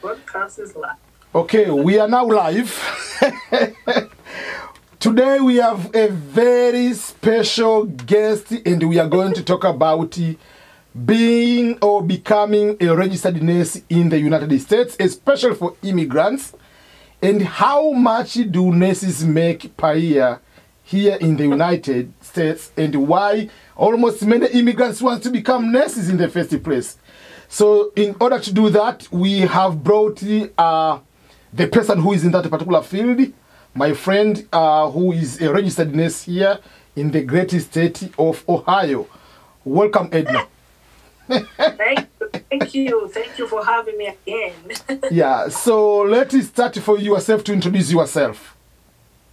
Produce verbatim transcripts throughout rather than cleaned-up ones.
Broadcast is live. Okay, we are now live. Today we have a very special guest, and we are going to talk about being or becoming a registered nurse in the United States, especially for immigrants, and how much do nurses make per year here in the United States, and why almost many immigrants want to become nurses in the first place. So in order to do that, we have brought uh, the person who is in that particular field, my friend uh, who is a registered nurse here in the great state of Ohio. Welcome, Edna. Thank you. Thank you. Thank you for having me again. Yeah, so let's start for yourself to introduce yourself.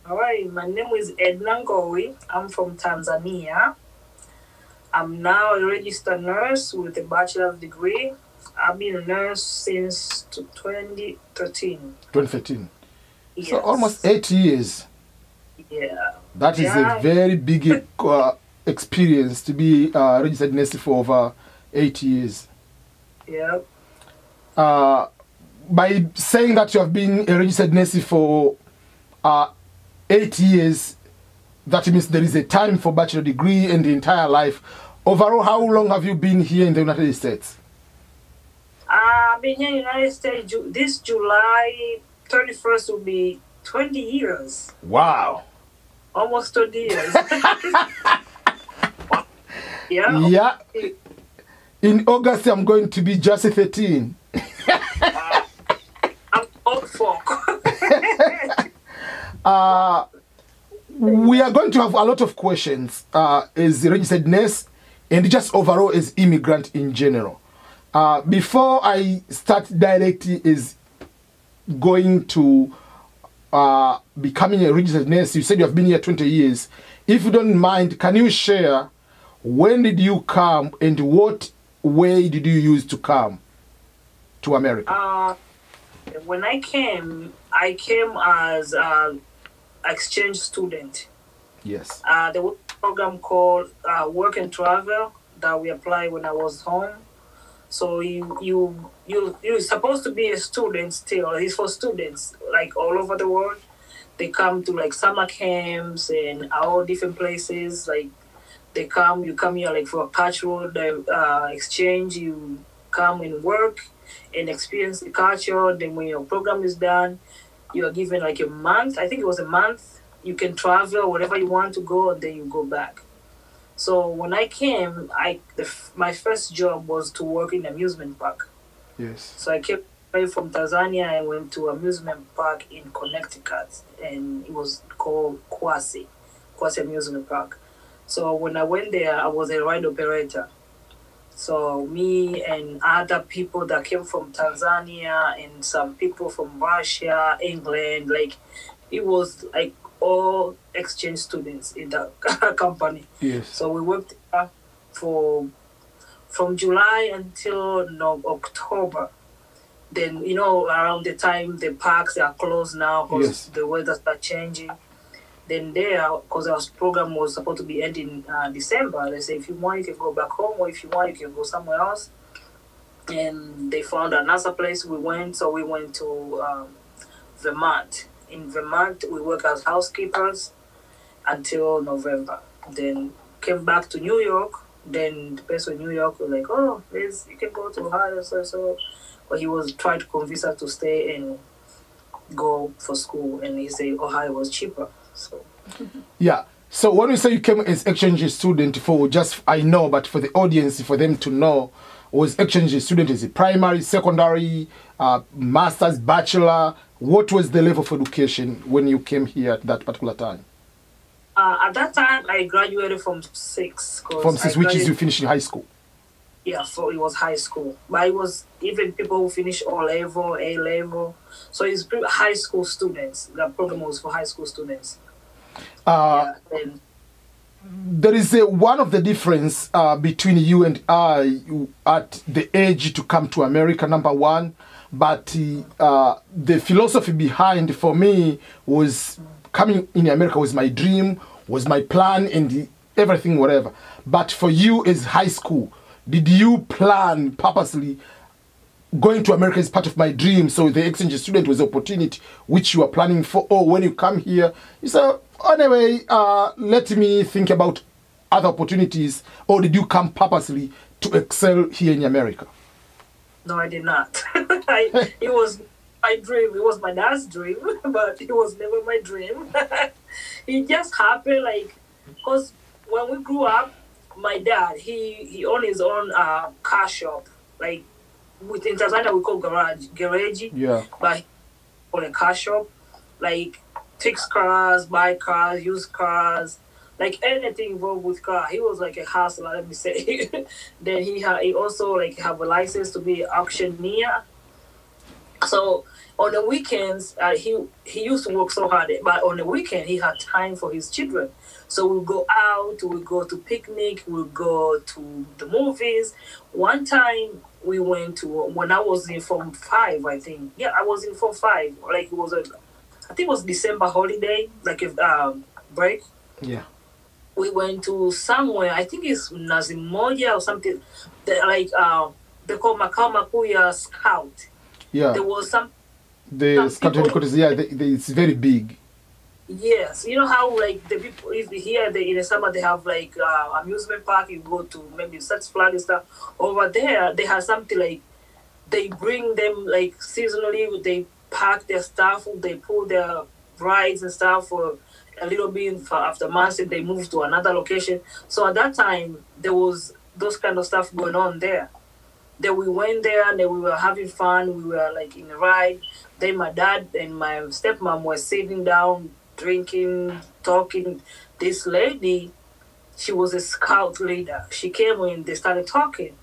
All right, my name is Edna Ngowi. I'm from Tanzania. I'm now a registered nurse with a bachelor's degree. I've been a nurse since twenty thirteen. twenty thirteen. Yes. So almost eight years. Yeah. That is yeah. a very big uh, experience to be a uh, registered nurse for over eight years. Yeah. Uh, by saying that you have been a registered nurse for uh, eight years, that means there is a time for bachelor degree and the entire life. Overall, how long have you been here in the United States? I've been here in the United States this July thirty-first will be twenty years. Wow. Almost twenty years. Yeah. Yeah. In August, I'm going to be just thirteen. Wow. I'm old folk. uh, We are going to have a lot of questions uh, as registered nurse and just overall as immigrant in general. Uh, before I start directly is going to uh, becoming a registered nurse, you said you have been here twenty years. If you don't mind, can you share when did you come and what way did you use to come to America? Uh, when I came, I came as a exchange student. Yes. Uh, there was a program called uh, Work and Travel that we applied when I was home. So you, you, you, you're supposed to be a student still. It's for students, like all over the world. They come to like summer camps and all different places. Like they come, you come here like for a cultural uh, exchange. You come and work and experience the culture. Then when your program is done, you are given like a month, I think it was a month, you can travel wherever you want to go, and then you go back. So when I came, I the, my first job was to work in amusement park. Yes. So I came from Tanzania, I went to amusement park in Connecticut, and it was called Kwasi, Kwasi Amusement Park. So when I went there, I was a ride operator. So me and other people that came from Tanzania and some people from Russia, England, like it was like all exchange students in the company. Yes. So we worked for from July until no, October. Then, you know, around the time the parks are closed now because yes. the weather started changing. Then there, because our program was supposed to be ending uh, December, they said if you want, you can go back home, or if you want, you can go somewhere else. And they found another place we went, so we went to um, Vermont. In Vermont, we worked as housekeepers until November. Then came back to New York. Then the person in New York was like, oh, please, you can go to Ohio, so so. But he was trying to convince us to stay and go for school, and he said Ohio was cheaper. So yeah, so when you say you came as exchange student, for just I know, but for the audience, for them to know, was exchange student is a primary, secondary, uh, master's, bachelor? What was the level of education when you came here at that particular time? Uh, at that time, I graduated from six. From six, which is you finishing high school? Yeah, so it was high school. But it was even people who finish O-level, A-level. So it's high school students. The program was for high school students. Uh, yeah, and there is a, one of the difference uh, between you and I you, at the age to come to America, number one, but uh, the philosophy behind for me was coming in America was my dream, was my plan, and everything, whatever. But for you is high school. Did you plan purposely going to America is part of my dream. So the exchange student was an opportunity which you are planning for, or when you come here, you say, anyway, uh, let me think about other opportunities. Or did you come purposely to excel here in America? No, I did not. I, it was my dream. It was my dad's dream, but it was never my dream. It just happened, like, because when we grew up, my dad, he, he owned his own uh, car shop. Like, within Tanzania, we call garage, garage. Yeah. But he owned a car shop. Like, fix cars, buy cars, use cars. Like, anything involved with car. He was like a hustler, let me say. Then he, ha he also, like, have a license to be an auctioneer. So, on the weekends, uh, he, he used to work so hard. But on the weekend, he had time for his children. So we'll go out, we'll go to picnic, we'll go to the movies. One time we went to, when I was in Form five, I think. Yeah, I was in Form five. Like, it was, a, I think it was December holiday, like a um, break. Yeah. We went to somewhere, I think it's Nazimoja or something. They, like, uh, they call Makao Makuu ya Scout. Yeah. There was some... The some Scout headquarters, yeah, they, they, it's very big. Yes, you know how, like, the people if here they, in the summer they have like uh, amusement park. You go to maybe such flat and stuff. Over there they have something like they bring them like seasonally. They pack their stuff. They pull their rides and stuff for a little bit. For after months, they move to another location. So at that time there was those kind of stuff going on there. Then we went there and then we were having fun. We were like in a ride. Then my dad and my stepmom were sitting down, drinking, talking. This lady, she was a scout leader. She came in, they started talking.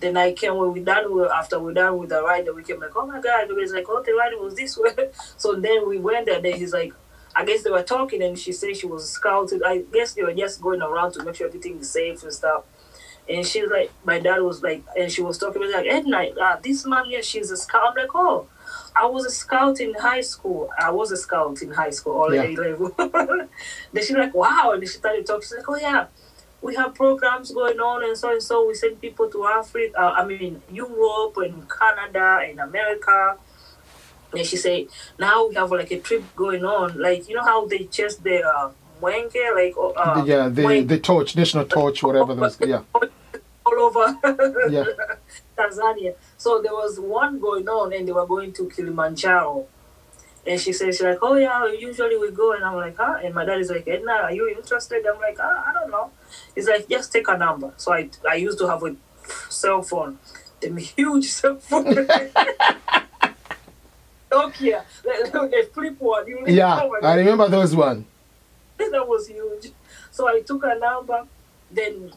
Then I came when we done with, after we done with the ride, we came like, oh my God, because like, oh, the ride was this way. So then we went there, then he's like, I guess they were talking and she said she was a scout. I guess they were just going around to make sure everything is safe and stuff. And she's like, my dad was like, and she was talking, like, Edna, uh, this mom here, she's a scout. I'm like, oh. I was a scout in high school. I was a scout in high school, all yeah. A level. Then she's like, wow. And she started talking. She's like, oh, yeah, we have programs going on and so and so. We send people to Africa, uh, I mean, Europe and Canada and America. And she said, now we have like a trip going on. Like, you know how they chase the uh, Mwenge? Like, uh, yeah, the, the torch, national torch, whatever. Those, yeah. All over yeah. Tanzania. So there was one going on and they were going to Kilimanjaro. And she says, she's like, oh yeah, usually we go. And I'm like, huh? And my dad is like, Edna, are you interested? I'm like, oh, I don't know. He's like, just take a number. So I, I used to have a cell phone, the huge cell phone. Nokia, the flip one. You yeah, know, I remember those one. That was huge. So I took a number, then...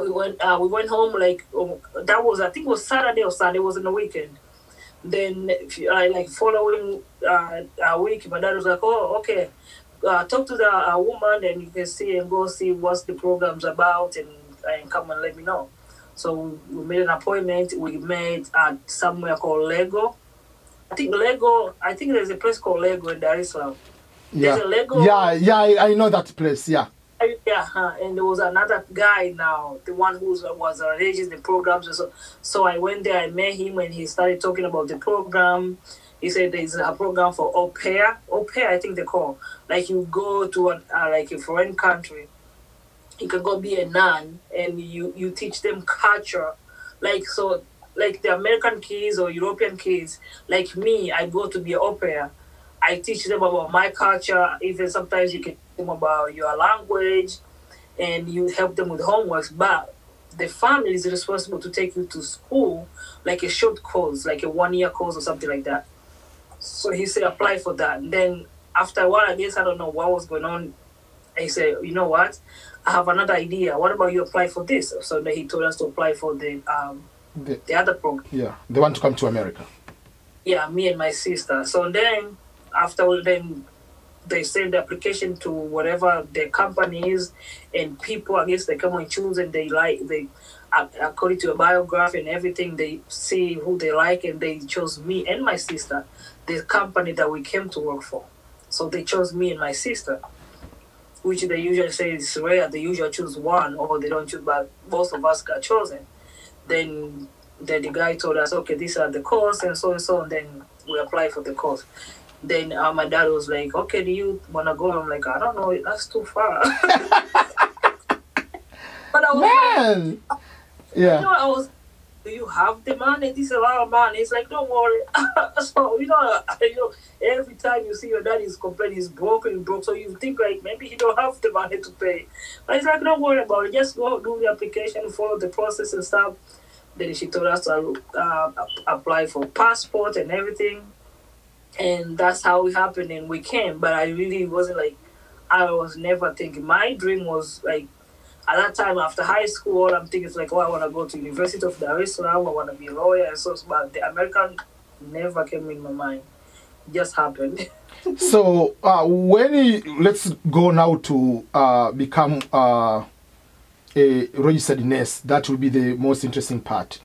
We went, uh, we went home, like, oh, that was, I think it was Saturday or Sunday, it was in the weekend. Then, uh, like, following uh, a week, my dad was like, oh, okay, uh, talk to the uh, woman and you can see and go see what's the program's about and, and come and let me know. So we made an appointment. We met at somewhere called Lego. I think Lego, I think there's a place called Lego in Dar es Salaam. Yeah. There's a Lego. Yeah, yeah, I, I know that place, yeah. Yeah, huh? And there was another guy now, the one who was, was arranging the programs. And so, so I went there, I met him, and he started talking about the program. He said there's a program for au pair. Au pair, I think they call. Like you go to an, uh, like a foreign country, you can go be a nun, and you, you teach them culture. Like so, like the American kids or European kids, like me, I go to be an au pair. I teach them about my culture, even sometimes you can teach them about your language and you help them with homeworks, but the family is responsible to take you to school, like a short course, like a one-year course or something like that. So he said, apply for that. And then after a while, I guess, I don't know what was going on. I said, you know what? I have another idea. What about you apply for this? So then he told us to apply for the, um, the, the other program. Yeah, they want to come to America. Yeah, me and my sister. So then... After then, they send the application to whatever the company is, and people, I guess, they come and choose, and they like, they, according to a biography and everything, they see who they like, and they chose me and my sister, the company that we came to work for. So they chose me and my sister, which they usually say is rare. They usually choose one, or they don't choose, but both of us got chosen. Then Then the guy told us, okay, these are the course and so and so, and then we apply for the course. Then uh, my dad was like, okay, do you want to go? I'm like, I don't know, that's too far. But I was Man. Like, yeah. You know, I was, do you have the money? This is a lot of money. It's like, don't worry. So, you know, you know, every time you see your dad is complaining, he's broken, broke. So you think like maybe he don't have the money to pay. But it's like, don't worry about it. Just go do the application, follow the process and stuff. Then she told us to uh, apply for passport and everything. And that's how it happened, and we came. But I really wasn't like, I was never thinking. My dream was like, at that time after high school, all I'm thinking is like, oh, I want to go to University of Dar es Salaam. I want to be a lawyer and so. But the American never came in my mind. It just happened. So uh, when you, let's go now to uh, become uh, a registered nurse. That will be the most interesting part.